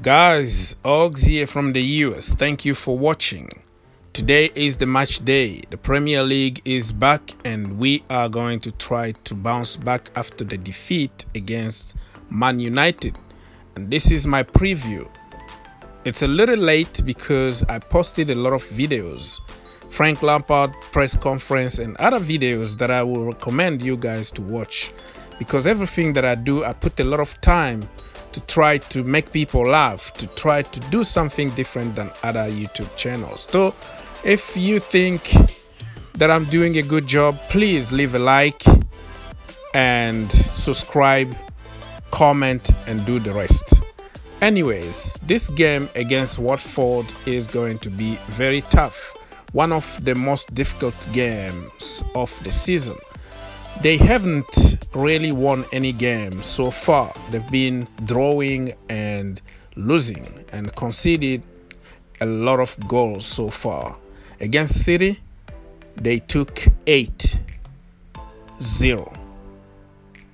Guys, Ogs here from the US. Thank you for watching. Today is the match day. The Premier League is back and we are going to try to bounce back after the defeat against Man United. And this is my preview. It's a little late because I posted a lot of videos. Frank Lampard press conference and other videos that I will recommend you guys to watch. Because everything that I do, I put a lot of time to try to make people laugh, to try to do something different than other YouTube channels. So if you think that I'm doing a good job, please leave a like and subscribe, comment and do the rest. Anyways, this game against Watford is going to be very tough. One of the most difficult games of the season. They haven't really won any game so far. They've been drawing and losing and conceded a lot of goals so far. Against City, they took 8-0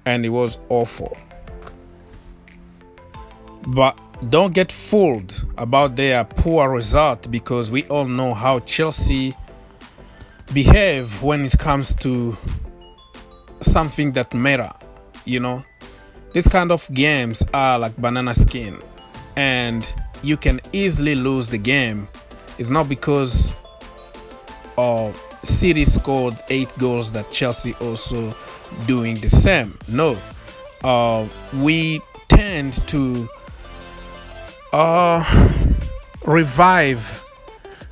and it was awful. But don't get fooled about their poor result, because we all know how Chelsea behave when it comes to something that matter. You know, these kind of games are like banana skin and you can easily lose the game. It's not because City scored 8 goals that Chelsea also doing the same. No, we tend to revive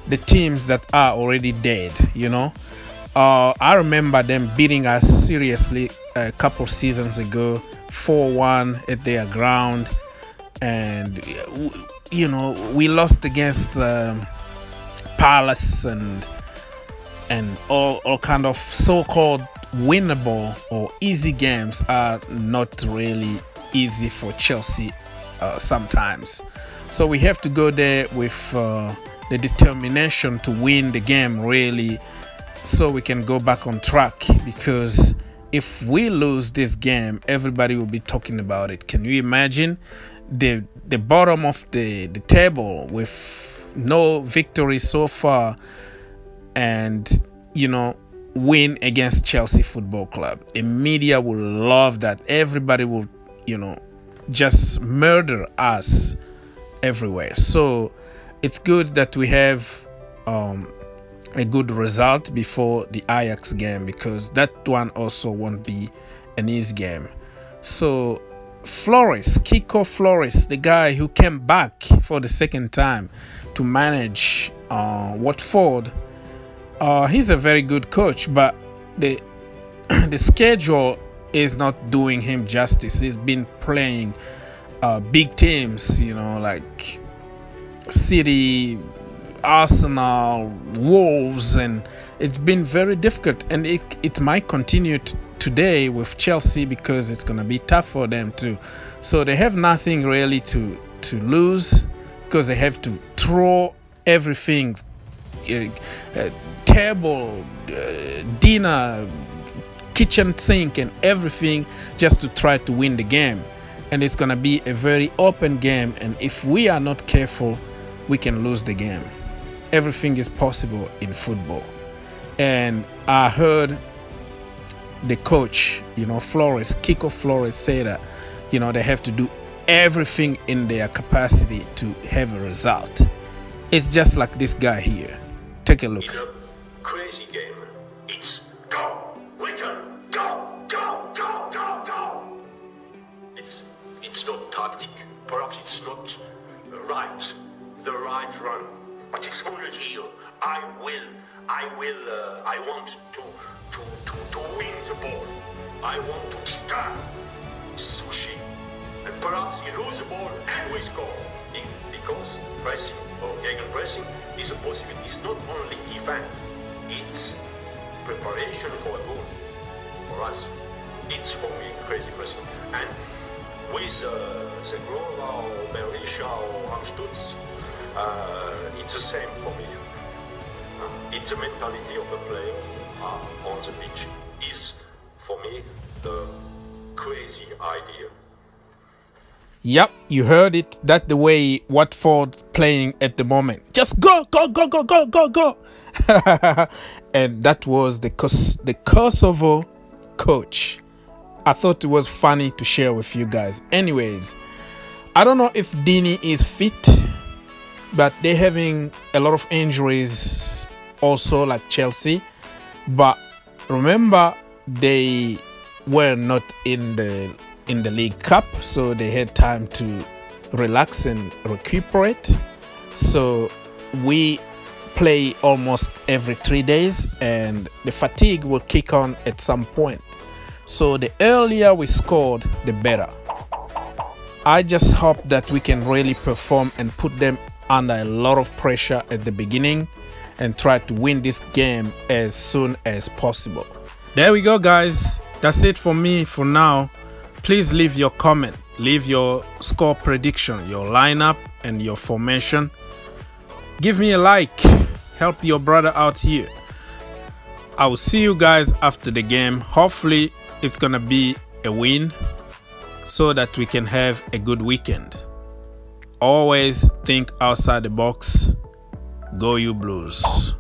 the teams that are already dead, you know. I remember them beating us seriously a couple seasons ago, 4-1 at their ground, and you know, we lost against Palace and all kind of so-called winnable or easy games are not really easy for Chelsea sometimes. So we have to go there with the determination to win the game, really, so we can go back on track. Because if we lose this game, everybody will be talking about it. Can you imagine the bottom of the table with no victory so far, and you know, win against Chelsea Football Club? The media will love that. Everybody will, you know, just murder us everywhere. So it's good that we have a good result before the Ajax game, because that one also won't be an easy game. So Flores, Kiko Flores, the guy who came back for the second time to manage Watford, he's a very good coach, but the schedule is not doing him justice. He's been playing big teams, you know, like City, Arsenal, Wolves, and it's been very difficult, and it might continue today with Chelsea, because it's gonna be tough for them too. So they have nothing really to lose, because they have to throw everything, table, dinner, kitchen sink and everything, just to try to win the game. And it's gonna be a very open game, and if we are not careful, we can lose the game. Everything is possible in football. And I heard the coach, you know, Flores, Kiko Flores, say that, you know, they have to do everything in their capacity to have a result. It's just like this guy here. Take a look. You know, crazy game. It's go, winter, go, go, go, go, go. It's not tactic. Perhaps it's not right, the right run. But it's only here. I want to win the ball. I want to start sushi. And perhaps you lose the ball and we score. Because pressing or gegenpressing is a possibility. It's not only defense. It's preparation for a goal. For us, it's for me crazy pressing. And with Zagreb or Berisha or Amstutz, it's the same for me. It's the mentality of the player on the pitch is with the crazy idea. Yep, you heard it. That's the way Watford playing at the moment. Just go, go, go, go, go, go, go. And that was the Kosovo coach. I thought it was funny to share with you guys. Anyways, I don't know if Dini is fit, but they're having a lot of injuries also, like Chelsea. But remember, they were not in the League Cup, so they had time to relax and recuperate. So we play almost every 3 days, and the fatigue will kick on at some point. So the earlier we scored, the better. I just hope that we can really perform and put them under a lot of pressure at the beginning and try to win this game as soon as possible. There we go, guys. That's it for me for now. Please leave your comment, leave your score prediction, your lineup and your formation. Give me a like, help your brother out here. I will see you guys after the game. Hopefully it's gonna be a win so that we can have a good weekend. Always think outside the box. Go you Blues.